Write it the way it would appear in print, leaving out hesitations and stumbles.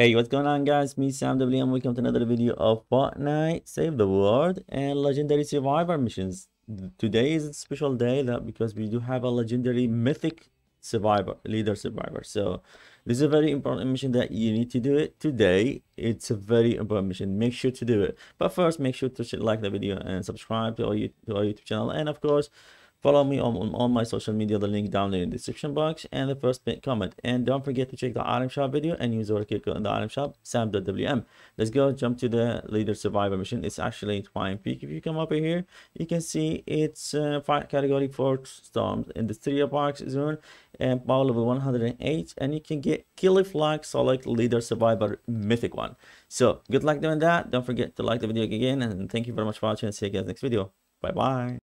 Hey, what's going on, guys? Me, Sam W, and welcome to another video of Fortnite Save the World and Legendary Survivor missions. Today is a special day that because we do have a legendary mythic leader survivor. So this is a very important mission that you need to do it today. It's a very important mission. Make sure to do it. But first, make sure to like the video and subscribe to our YouTube channel, and of course, follow me on all my social media, the link down in the description box and the first pinned comment. And don't forget to check the item shop video and use our code in the item shop, Sam.wm. Let's go jump to the leader survivor mission. It's actually Twine Peak. If you come up here, you can see it's fight category 4 storms in the 3 box zone and power level 108. And you can get Killiflack Select Leader Survivor Mythic 1. So good luck doing that. Don't forget to like the video again. And thank you very much for watching. See you guys next video. Bye bye.